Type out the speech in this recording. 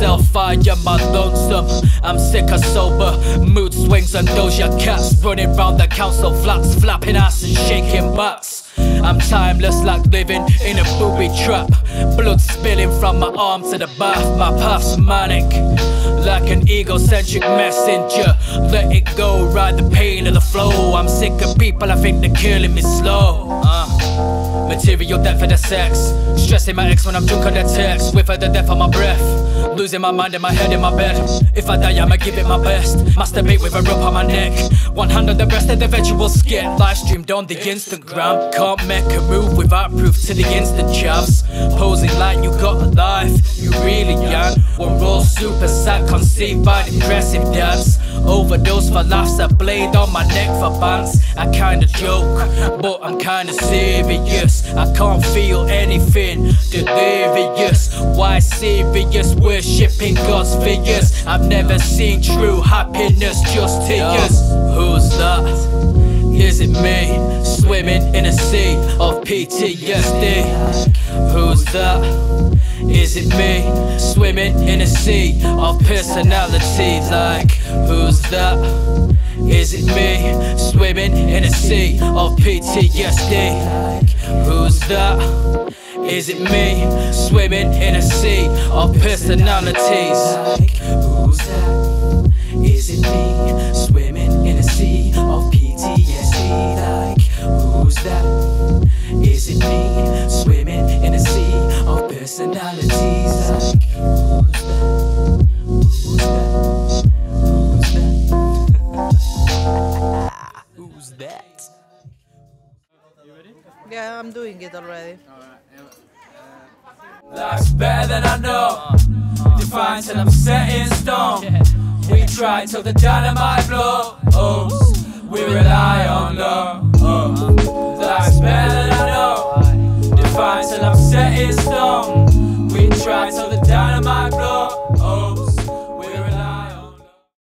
myself, I am my lonesome. I'm sick of sober, mood swings and Doja Cats, running round the council flats, flapping ass and shaking butts. I'm timeless, like living in a booby trap. Blood spilling from my arm to the bath. My path's manic, like an egocentric messenger. Let it go, ride the pain of the flow. I'm sick of people, I think they're killing me slow. Material debt for the sex, stressing my ex when I'm drunk on the text. Whiff at the depth of my breath, losing my mind and my head in my bed. If I die, I'ma give it my best. Masturbate with a rope on my neck, one hand on the breast of the visual skit. Live streamed on the Instagram, can't make a move without proof to the instant jabs. Posing like you got a life, you really young. One roll super sad, conceived by depressive dads. Overdose for laughs, a blade on my neck for bands. I kinda joke, but I'm kinda serious. I can't feel anything, delirious. Why serious? Worshipping God's figures. I've never seen true happiness, just tears. Who's that? Is it me? Swimming in a sea of PTSD. Who's that? Is it me? Swimming in a sea of personality, like who's that? Is it me? Swimming in a sea of PTSD. Who's that? Is it me? Swimming in a sea of personalities. Who's that? Is it me? Swimming in a sea of PTSD. Like who's that? Is it me? Swimming in a sea of personalities. Like who's that? Who's that? Who's that? Who's that? You ready? Yeah, I'm doing it already. Life's better than I know, defined till I'm set in stone. We try till the dynamite blows. We rely on love. Life's better than I know, defined till I'm set in stone. We try till the dynamite blows.